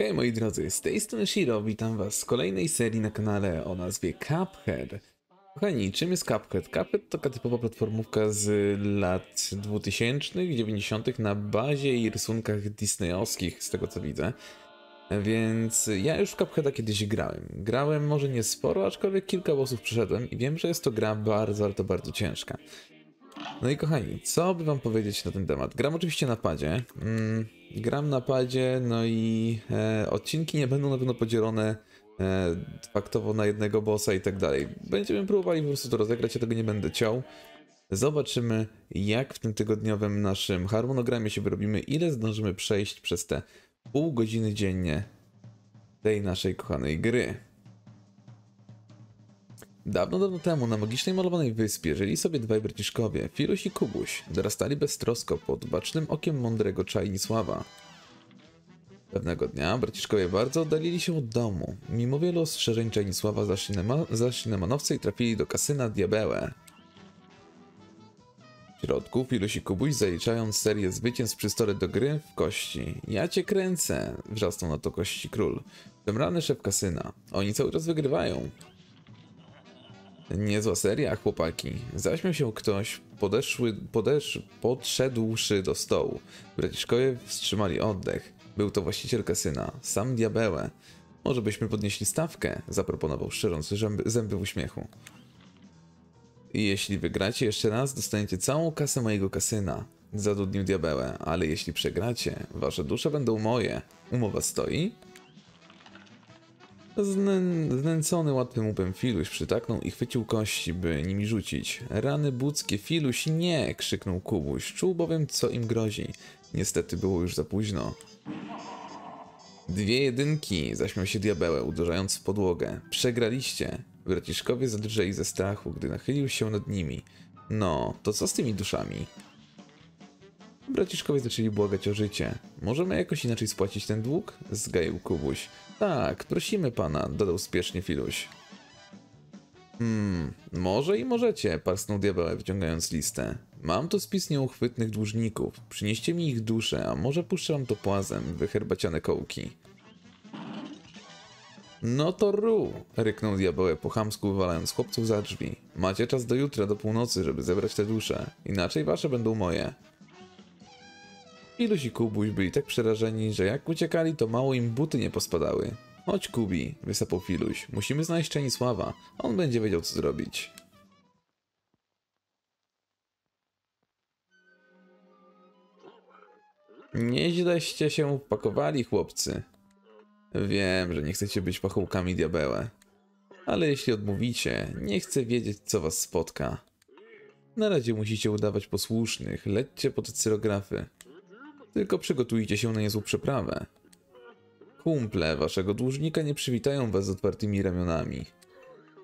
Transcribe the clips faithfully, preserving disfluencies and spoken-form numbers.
Hej moi drodzy, z tej strony Shiro, witam was z kolejnej serii na kanale o nazwie Cuphead. Kochani, czym jest Cuphead? Cuphead to taka typowa platformówka z lat dwutysięcznych, dziewięćdziesiątych na bazie i rysunkach disneyowskich, z tego co widzę. Więc ja już w Cupheada kiedyś grałem. Grałem może nie sporo, aczkolwiek kilka bossów przeszedłem i wiem, że jest to gra bardzo, ale to bardzo ciężka. No i kochani, co by wam powiedzieć na ten temat? Gram oczywiście na padzie. Mm, gram na padzie, no i e, odcinki nie będą na pewno podzielone e, faktowo na jednego bossa i tak dalej. Będziemy próbowali po prostu to rozegrać, ja tego nie będę ciął. Zobaczymy, jak w tym tygodniowym naszym harmonogramie się wyrobimy, ile zdążymy przejść przez te pół godziny dziennie tej naszej kochanej gry. Dawno, dawno temu na magicznej malowanej wyspie żyli sobie dwaj braciszkowie, Filuś i Kubuś, dorastali beztrosko pod bacznym okiem mądrego Czajnisława. Pewnego dnia braciszkowie bardzo oddalili się od domu. Mimo wielu ostrzeżeń Czajnisława zaszli na, zaszli na manowce i trafili do kasyna Diabełę. W środku Filuś i Kubuś zaliczają serię zwycięstw przy stole do gry w kości. Ja cię kręcę, wrzasnął na to Kości Król, szemrany szef kasyna. Oni cały czas wygrywają. Niezła seria, chłopaki. Zaśmiał się ktoś, podeszły, podesz, podszedłszy do stołu. Braciszkowie wstrzymali oddech. Był to właściciel kasyna, sam Diabełę. Może byśmy podnieśli stawkę, zaproponował szczerząc zęby, zęby w uśmiechu. I jeśli wygracie jeszcze raz, dostaniecie całą kasę mojego kasyna, zadudnił Diabełę, ale jeśli przegracie, wasze dusze będą moje. Umowa stoi? Znęcony łatwym łupem Filuś przytaknął i chwycił kości, by nimi rzucić. Rany budzkie, Filuś, nie! Krzyknął Kubuś, czuł bowiem, co im grozi. Niestety było już za późno. Dwie jedynki, zaśmiał się Diabełę, uderzając w podłogę. Przegraliście. Braciszkowie zadrżeli ze strachu, gdy nachylił się nad nimi. No, to co z tymi duszami? Braciszkowie zaczęli błagać o życie. Możemy jakoś inaczej spłacić ten dług? Zgaił Kubuś. Tak, prosimy pana, dodał spiesznie Filuś. Hmm, może i możecie, parsnął Diabeł, wyciągając listę. Mam tu spis nieuchwytnych dłużników. Przynieście mi ich duszę, a może puszczę wam to płazem, wy herbaciane kołki. No to ru, ryknął Diabeł po chamsku, wywalając chłopców za drzwi. Macie czas do jutra, do północy, żeby zebrać te dusze. Inaczej wasze będą moje. Filuś i Kubuś byli tak przerażeni, że jak uciekali, to mało im buty nie pospadały. Chodź Kubi, wysapał Filuś. Musimy znaleźć Czajnisława. On będzie wiedział co zrobić. Nieźleście się wpakowali chłopcy. Wiem, że nie chcecie być pachołkami Diabełę. Ale jeśli odmówicie, nie chcę wiedzieć co was spotka. Na razie musicie udawać posłusznych, lećcie pod cyrografy. Tylko przygotujcie się na niezłą przeprawę. Kumple waszego dłużnika nie przywitają was z otwartymi ramionami.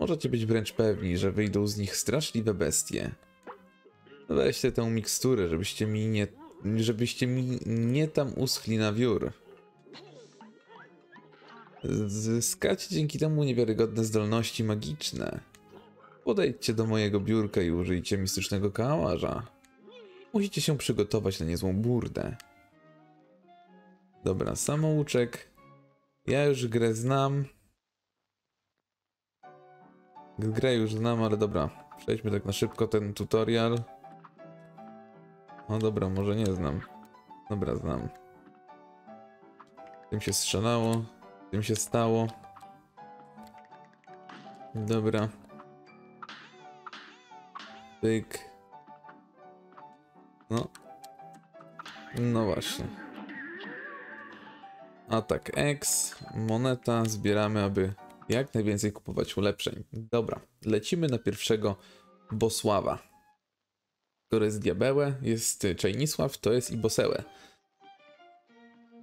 Możecie być wręcz pewni, że wyjdą z nich straszliwe bestie. Weźcie tę miksturę, żebyście mi nie, żebyście mi nie tam uschli na wiór. Zyskacie dzięki temu niewiarygodne zdolności magiczne. Podejdźcie do mojego biurka i użyjcie mistycznego kałaża. Musicie się przygotować na niezłą burdę. Dobra, samouczek. Ja już grę znam. Grę już znam, ale dobra. Przejdźmy tak na szybko ten tutorial. No dobra, może nie znam. Dobra, znam. Tym się strzelało. Tym się stało. Dobra. Tyk. No. No właśnie. Atak X. Moneta. Zbieramy, aby jak najwięcej kupować ulepszeń. Dobra. Lecimy na pierwszego Bosława. To jest Diabełę, jest Czajnisław, to jest i Bosełę.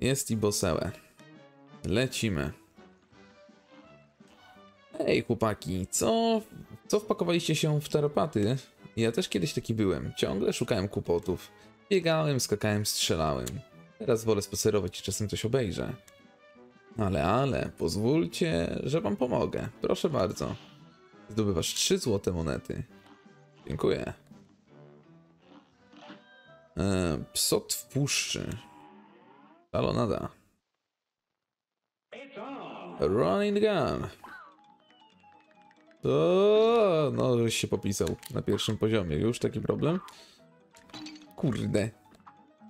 Jest i Bosełę. Lecimy. Ej chłopaki, co, co wpakowaliście się w tarapaty? Ja też kiedyś taki byłem. Ciągle szukałem kłopotów. Biegałem, skakałem, strzelałem. Teraz wolę spacerować i czasem coś obejrzę. Ale, ale, pozwólcie, że wam pomogę. Proszę bardzo. Zdobywasz trzy złote monety. Dziękuję. Eee, psot w puszczy. Alonada. Running Gun. O, no już się popisał na pierwszym poziomie. Już taki problem. Kurde.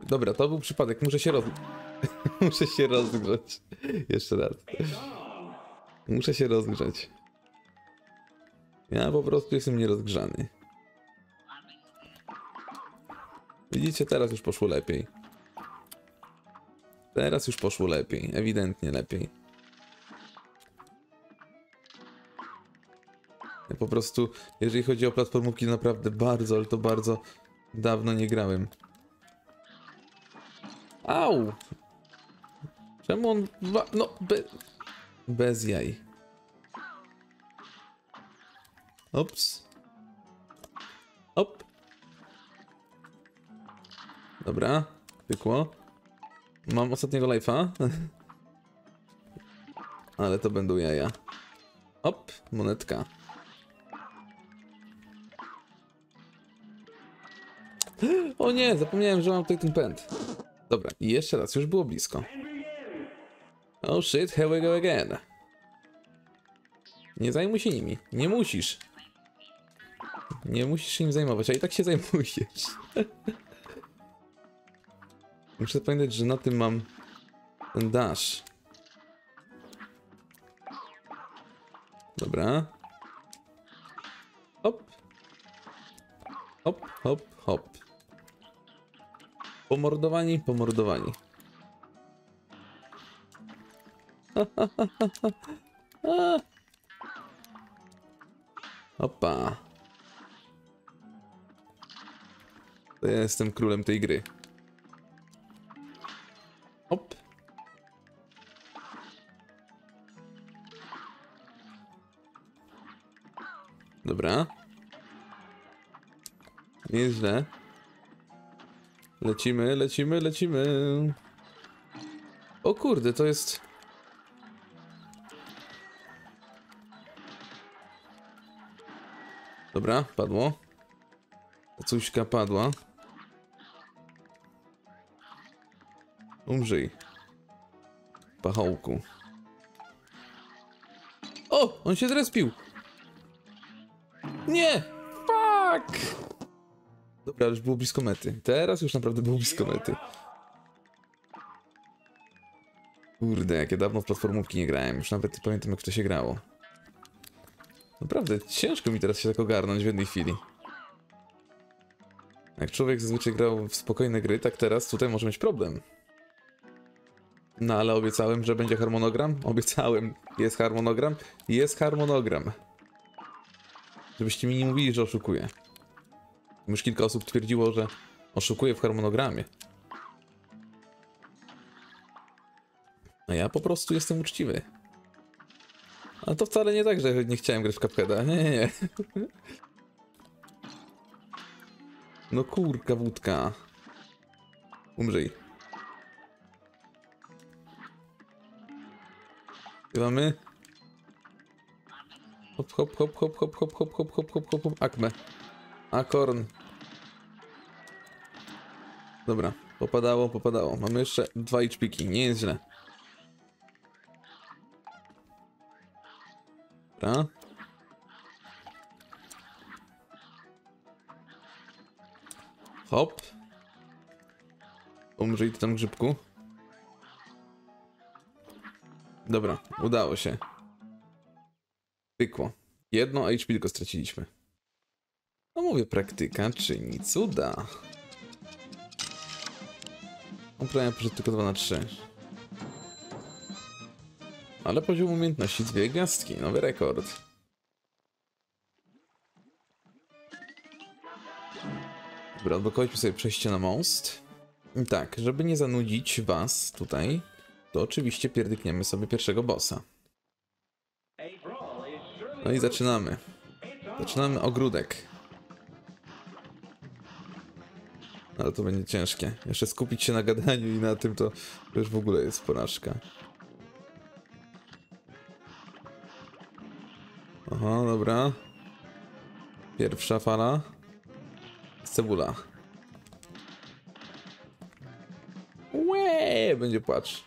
Dobra, to był przypadek. Muszę się roz... Muszę się rozgrzać. Jeszcze raz. Muszę się rozgrzać. Ja po prostu jestem nierozgrzany. Widzicie, teraz już poszło lepiej. Teraz już poszło lepiej. Ewidentnie lepiej. Ja po prostu, jeżeli chodzi o platformówki, naprawdę bardzo, ale to bardzo dawno nie grałem. Au! Czemu on... No, be... bez jaj. Ops. Op. Dobra, pykło. Mam ostatniego life'a. Ale to będą jaja. Op, monetka. O nie, zapomniałem, że mam tutaj ten pęd. Dobra, i jeszcze raz, już było blisko. Oh shit, here we go again. Nie zajmuj się nimi, nie musisz. Nie musisz się nim zajmować, a i tak się zajmujesz. Muszę pamiętać, że na tym mam ten dash. Dobra. Hop. Hop, hop, hop. Pomordowani, pomordowani. Opa. To ja jestem królem tej gry. Op. Dobra. Nieźle. Lecimy, lecimy, lecimy. O kurde, to jest... Dobra, padło. Cuśka padła. Umrzyj. Pachołku. O! On się zrespił! Nie! Fuck! Dobra, już było blisko mety. Teraz już naprawdę było blisko mety. Kurde, jak ja dawno w platformówki nie grałem. Już nawet nie pamiętam, jak w to się grało. Naprawdę ciężko mi teraz się tak ogarnąć w jednej chwili. Jak człowiek zazwyczaj grał w spokojne gry, tak teraz tutaj może mieć problem. No ale obiecałem, że będzie harmonogram. Obiecałem. Jest harmonogram. Jest harmonogram. Żebyście mi nie mówili, że oszukuję. Już kilka osób twierdziło, że oszukuję w harmonogramie. A ja po prostu jestem uczciwy. A to wcale nie tak, że nie chciałem grać w Cupheada. Nie, nie, nie. No kurka wódka. Umrzyj. Mamy. Hop, hop, hop, hop, hop, hop, hop, hop, hop, hop, hop, hop, akme. Akorn. Dobra, popadało, popadało. Mamy jeszcze dwa iczpiki, nie jest źle. Dobra. Hop. Umrzyj ty tam, grzybku. Dobra, udało się. Pykło. Jedno H P tylko straciliśmy. No mówię, praktyka czyni cuda. On prawie poszedł tylko dwa na trzy. Ale poziom umiejętności dwie gwiazdki. Nowy rekord. Dobra, odblokowaliśmy sobie przejście na most. I tak, żeby nie zanudzić was tutaj, to oczywiście pierdykniemy sobie pierwszego bossa. No i zaczynamy. Zaczynamy ogródek. Ale to będzie ciężkie. Jeszcze skupić się na gadaniu i na tym, to już w ogóle jest porażka. Aha, dobra. Pierwsza fala. Cebula. Łeee, będzie płacz.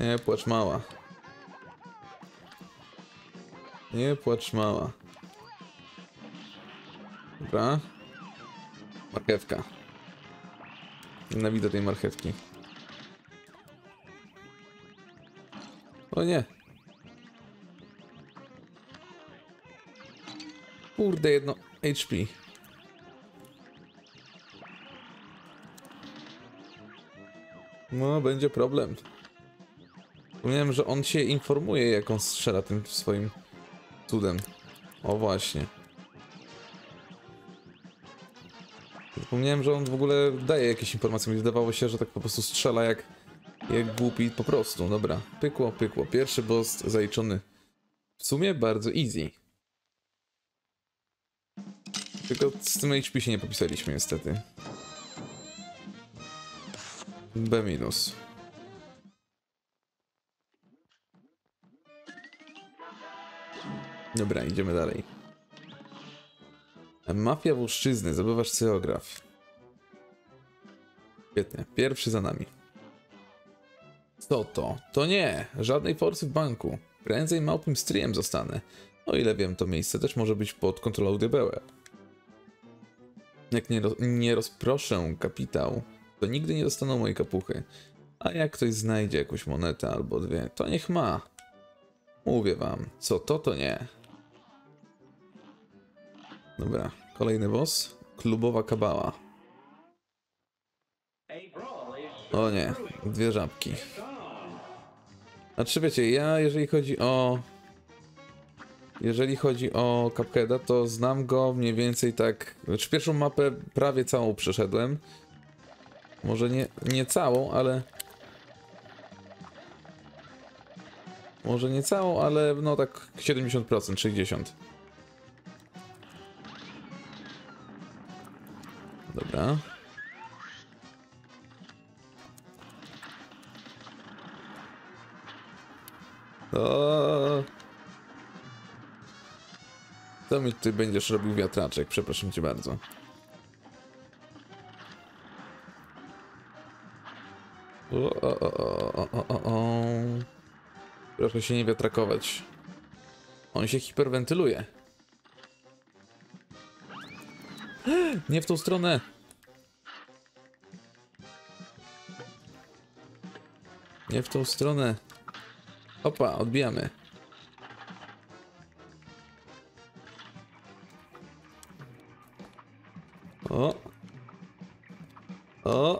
Nie płacz mała. Nie płacz mała. Dobra. Marchewka. Nienawidzę tej marchewki. O nie. Kurde, jedno H P. No, będzie problem. Wspomniałem, że on się informuje, jak on strzela tym swoim cudem. O właśnie. Wspomniałem, że on w ogóle daje jakieś informacje. Mi wydawało się, że tak po prostu strzela jak, jak głupi po prostu. Dobra, pykło, pykło. Pierwszy boss zaliczony. W sumie bardzo easy. Tylko z tym H P się nie popisaliśmy niestety. B minus. Dobra, idziemy dalej. Mafia włoszczyzny, zdobywasz cyrograf. Świetnie, pierwszy za nami. Co to? To nie! Żadnej forsy w banku. Prędzej małpym stryjem zostanę. O ile wiem, to miejsce też może być pod kontrolą Diabeła. Jak nie, roz nie rozproszę kapitał, to nigdy nie dostaną mojej kapuchy. A jak ktoś znajdzie jakąś monetę albo dwie, to niech ma. Mówię wam, co to, to nie. Dobra, kolejny boss. Klubowa kabała. O nie, dwie żabki. Znaczy wiecie, ja jeżeli chodzi o... Jeżeli chodzi o Cupheada, to znam go mniej więcej tak... Znaczy pierwszą mapę prawie całą przeszedłem. Może nie, nie całą, ale... Może nie całą, ale no tak siedemdziesiąt procent, sześćdziesiąt procent. Dobra. O... Co mi ty będziesz robił wiatraczek? Przepraszam cię bardzo. O, o, o, o, o, o, o. Proszę się nie wiatrakować. On się hiperwentyluje. Nie w tą stronę. Nie w tą stronę. Opa, odbijamy. O. O.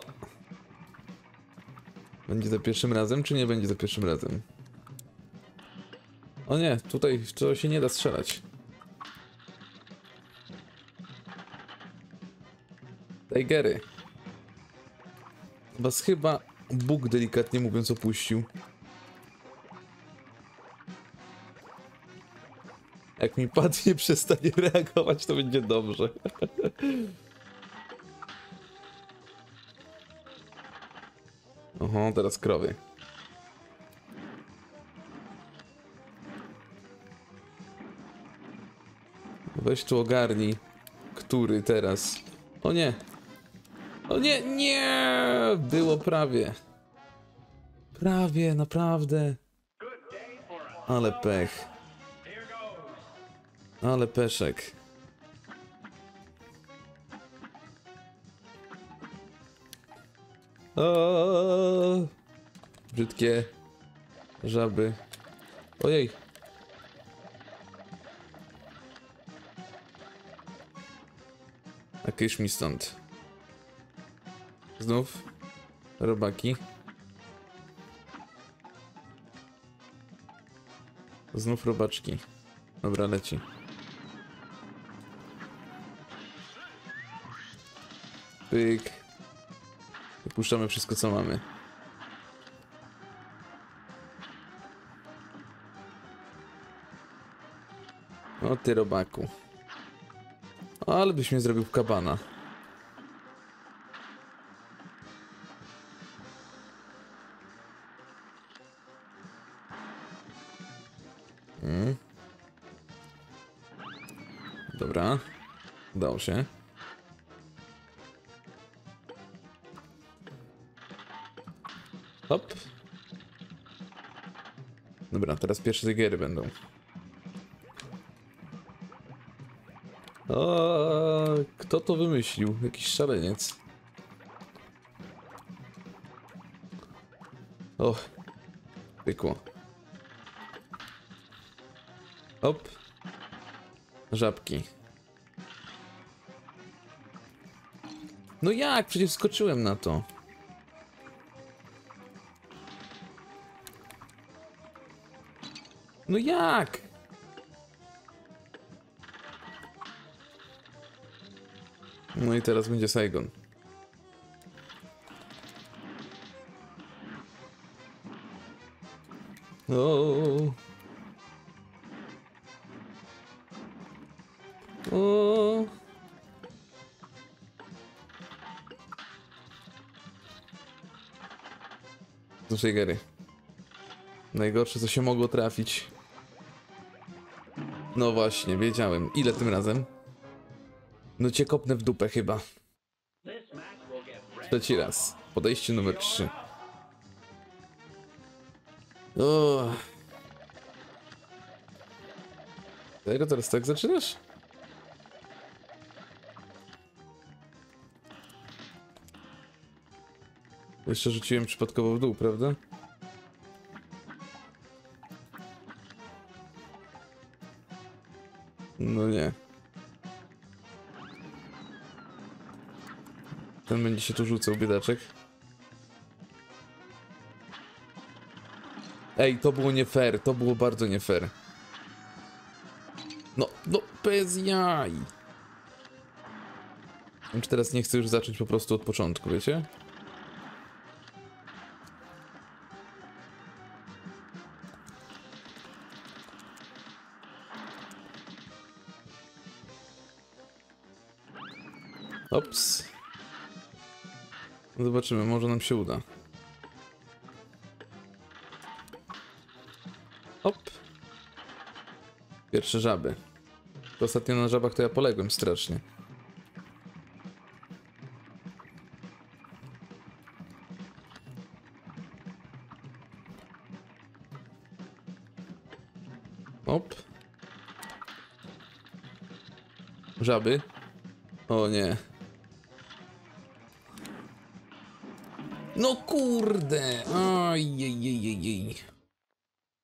Będzie za pierwszym razem, czy nie będzie za pierwszym razem? O nie, tutaj to się nie da strzelać. Tigery. Was chyba Bóg delikatnie mówiąc opuścił. Jak mi padnie, przestanie reagować, to będzie dobrze. Oho, teraz krowy. Weź tu ogarnij, który teraz. O nie! O nie! Nie! Było prawie. Prawie, naprawdę. Ale pech. Ale peszek. O! Brzydkie żaby. Ojej. A kysz mi stąd. Znów robaki. Znów robaczki. Dobra, leci. Pyk. Wypuszczamy wszystko, co mamy. O ty robaku. Ale byś mnie zrobił w kabana. Hmm. Dobra. Udało się. Hop. Dobra, teraz pierwsze zegiery będą. O, kto to wymyślił? Jakiś szaleniec. Och, pykło. Op. Żabki. No jak? Przecież skoczyłem na to. No jak? No i teraz będzie Saigon. Oooo. Oooo. Znaczy, Gary. Najgorsze, co się mogło trafić. No właśnie, wiedziałem. Ile tym razem? No cię kopnę w dupę chyba. Trzeci raz. Podejście numer trzy. O. Tego teraz tak zaczynasz? Jeszcze rzuciłem przypadkowo w dół, prawda? No nie. Ten będzie się tu rzucał, biedaczek. Ej, to było nie fair, to było bardzo nie fair. No, no, bez jaj. Wiem, czy teraz nie chcę już zacząć po prostu od początku, wiecie? Ops. Zobaczymy, może nam się uda. Op. Pierwsze żaby. Ostatnio na żabach to ja poległem strasznie. Op. Żaby. O nie. No kurde! Ojejejejej.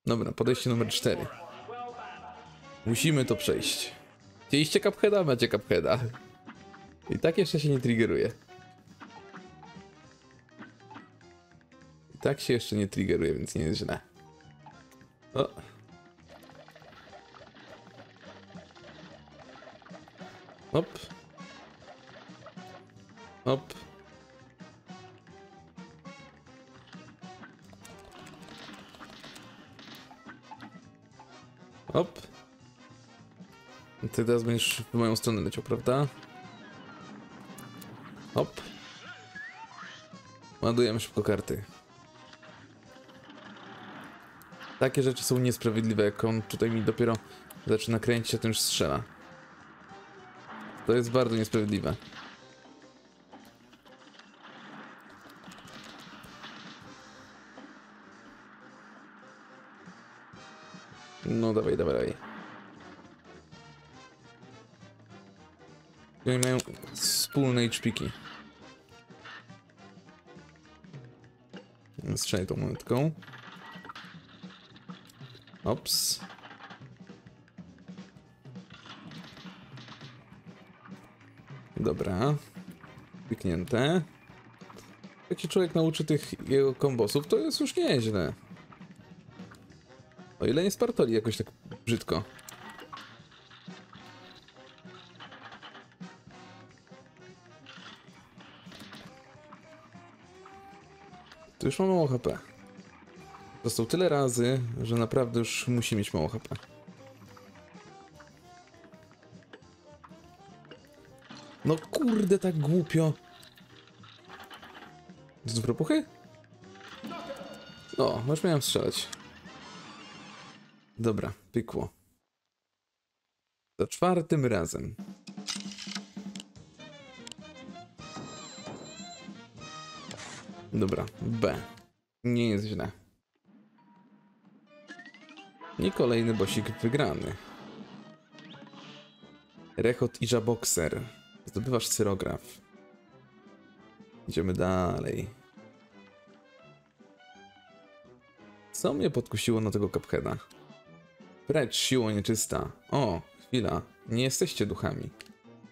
Dobra, podejście numer cztery. Musimy to przejść. Chcieliście Cupheada? Macie Cupheada. I tak jeszcze się nie triggeruje. I tak się jeszcze nie triggeruje, więc nie jest źle. O. Hop. Hop. Hop. Ty teraz będziesz w moją stronę leciał, prawda? Hop. Ładujemy szybko karty. Takie rzeczy są niesprawiedliwe, jak on tutaj mi dopiero zaczyna kręcić, a tym już strzela. To jest bardzo niesprawiedliwe. No dawaj, dawaj, dawaj. Oni mają wspólne czpiki. Strzelaj tą monetką. Ops. Dobra. Wyknięte. Jak się człowiek nauczy tych jego kombosów, to jest już nieźle. O ile nie spartoli jakoś tak brzydko. Tu już mam mało H P. Został tyle razy, że naprawdę już musi mieć mało H P. No kurde, tak głupio. Z propuchy? No, już miałem strzelać. Dobra, pykło. Za czwartym razem. Dobra, B. Nie jest źle. I kolejny bosik wygrany. Rechot i żabokser. Zdobywasz cyrograf. Idziemy dalej. Co mnie podkusiło na tego Cupheada? Precz, siło nieczysta. O, chwila. Nie jesteście duchami.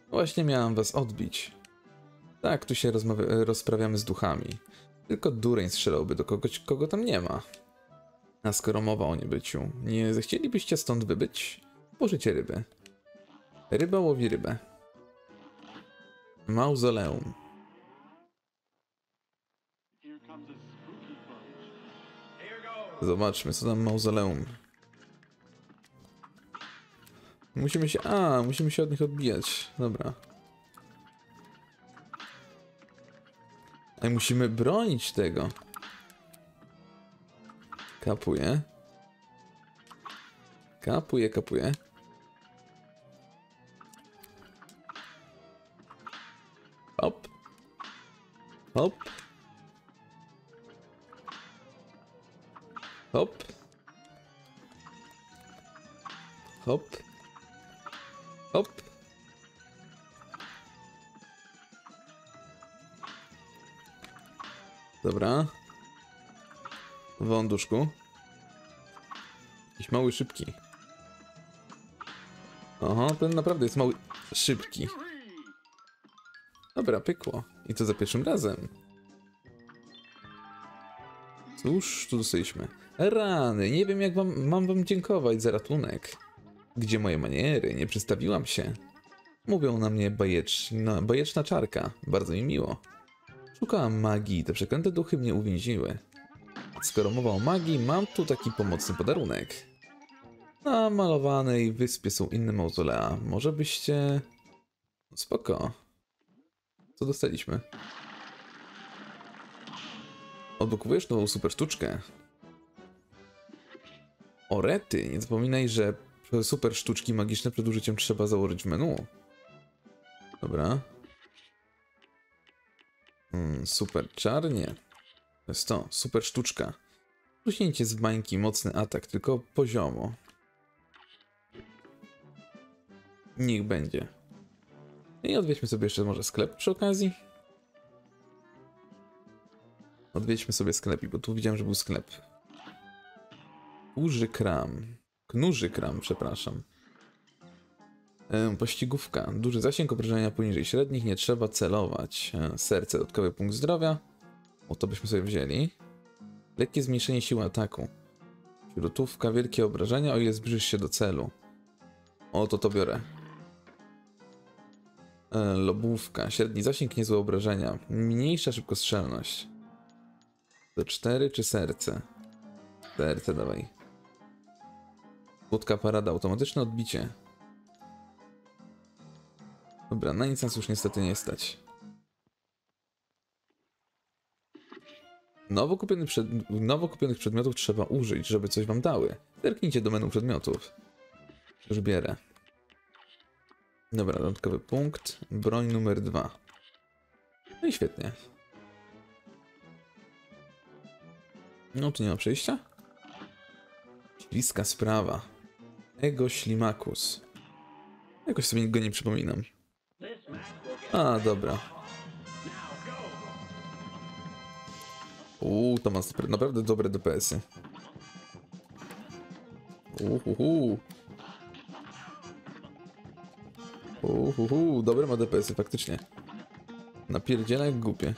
Właśnie miałam was odbić. Tak, tu się rozprawiamy z duchami. Tylko dureń strzelałby do kogoś, kogo tam nie ma. A skoro mowa o niebyciu, nie zechcielibyście stąd wybyć? Pożycie ryby. Ryba łowi rybę. Mauzoleum. Zobaczmy, co tam mauzoleum. Musimy się... A, musimy się od nich odbijać. Dobra. A musimy bronić tego. Kapuje. Kapuje, kapuje. Hop. Hop. Hop. Hop. Hop. Dobra. Wąduszku. Jakiś mały, szybki. Oho, ten naprawdę jest mały, szybki. Dobra, pykło. I to za pierwszym razem. Cóż, tu dostaliśmy. Rany, nie wiem jak wam, mam wam dziękować za ratunek. Gdzie moje maniery? Nie przedstawiłam się. Mówią na mnie bajeczna, bajeczna czarka. Bardzo mi miło. Szukałam magii, te przeklęte duchy mnie uwięziły. Skoro mowa o magii, mam tu taki pomocny podarunek. Na malowanej wyspie są inne mauzolea. Może byście... Spoko. Co dostaliśmy? Odblokowujesz nową super sztuczkę. Orety, nie zapominaj, że super sztuczki magiczne przed użyciem trzeba założyć w menu. Dobra. Mm, super czarnie. To jest to, super sztuczka. Wciśnięcie z bańki, mocny atak, tylko poziomo. Niech będzie. I odwiedźmy sobie jeszcze może sklep przy okazji. Odwiedźmy sobie sklepik, bo tu widziałem, że był sklep. Knuży kram. Knuży kram, przepraszam. E, pościgówka. Duży zasięg obrażenia poniżej średnich, nie trzeba celować. E, serce, dodatkowy punkt zdrowia. O, to byśmy sobie wzięli. Lekkie zmniejszenie siły ataku. Śrutówka, wielkie obrażenia, o ile zbliżysz się do celu. O, to to biorę. E, lobówka. Średni zasięg, niezłe obrażenia. Mniejsza szybkostrzelność. D cztery czy serce? Serce dawaj. Kłódka parada, automatyczne odbicie. Dobra, na nic nas już niestety nie stać. Nowo, kupiony przed... Nowo kupionych przedmiotów trzeba użyć, żeby coś wam dały. Zerknijcie do menu przedmiotów. Już bierę. Dobra, dodatkowy punkt. Broń numer dwa. No i świetnie. No tu nie ma przejścia? Bliska sprawa. Ego ślimakus. Jakoś sobie go nie przypominam. A, dobra. Uuu, to ma naprawdę dobre D P S-y. Uhuhu. Uhuhu, dobre ma D P S-y, faktycznie. Napierdziela jak głupie.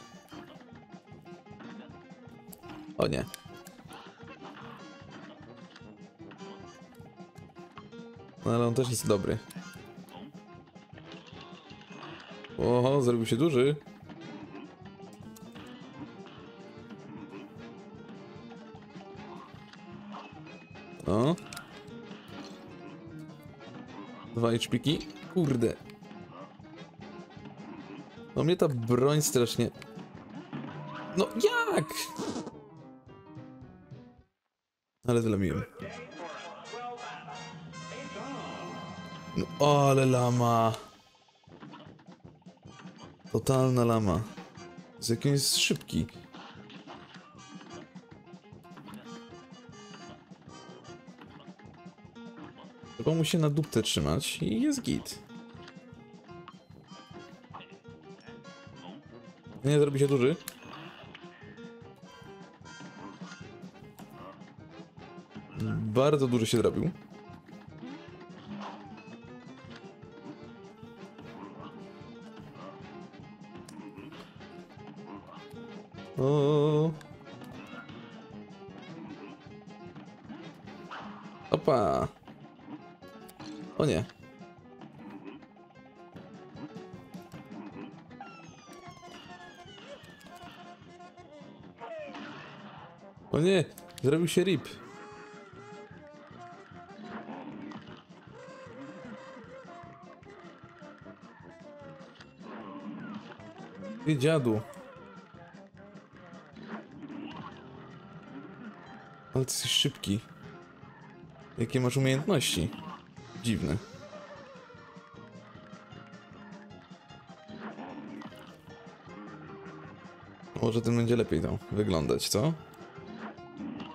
O nie. No ale on też jest dobry. Oho, zrobił się duży. O. Dwa H P-ki. Kurde. No mnie ta broń strasznie... No jak? Ale zlamiłem. No, ale lama. Totalna lama. Z jakim jest szybki. Trzeba mu się na dupce trzymać i jest git. Nie zrobi się duży. Bardzo duży się zrobił. O. Opa. O nie. O nie, zrobił się rip. Ty dziadu. Ale ty jesteś szybki. Jakie masz umiejętności? Dziwne. Może tym będzie lepiej tam wyglądać, co?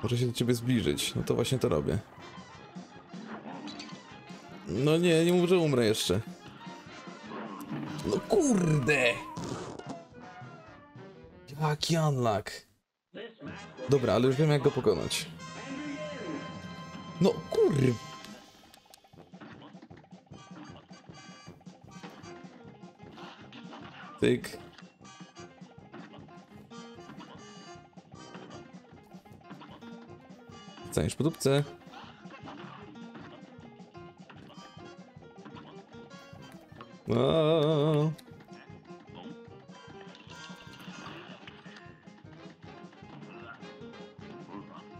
Może się do ciebie zbliżyć. No to właśnie to robię. No nie, nie mów, że umrę jeszcze. No kurde! Jaki unluck! Dobra, ale już wiem, jak go pokonać. No kurwa! Tyk. Całeś po dupce. Wow.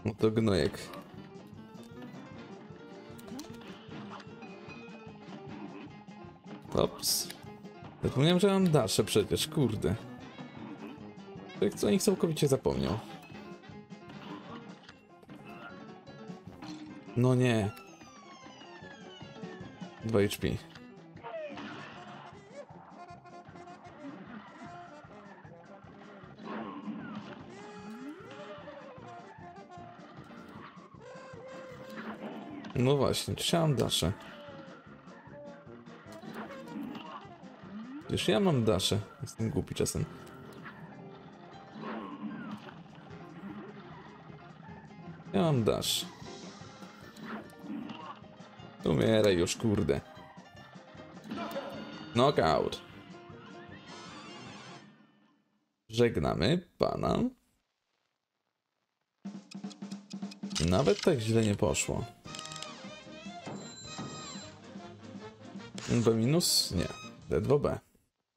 No to gnojek. Ops. Zapomniałem, że mam dalsze przecież, kurde. Tak co, nikt całkowicie zapomniał. No nie. dwa H P. No właśnie, trzymam dasze. Przecież ja mam dasze. Jestem głupi czasem. Ja mam dasz. Umieraj już, kurde. Knockout. Żegnamy pana. Nawet tak źle nie poszło. B minus? Nie. D dwa B.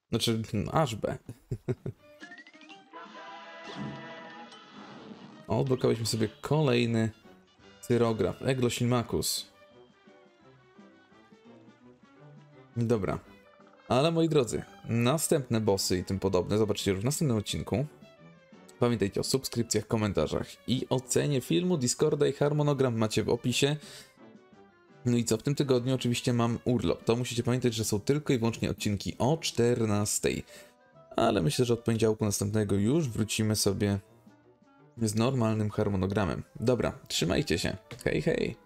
Znaczy, aż B. Odblokowaliśmy sobie kolejny cyrograf. Ego ślimakus. Dobra. Ale moi drodzy, następne bossy i tym podobne zobaczycie już w następnym odcinku. Pamiętajcie o subskrypcjach, komentarzach i ocenie filmu, Discorda i harmonogram macie w opisie. No i co, w tym tygodniu oczywiście mam urlop. To musicie pamiętać, że są tylko i wyłącznie odcinki o czternastej. Ale myślę, że od poniedziałku następnego już wrócimy sobie z normalnym harmonogramem. Dobra, trzymajcie się. Hej, hej.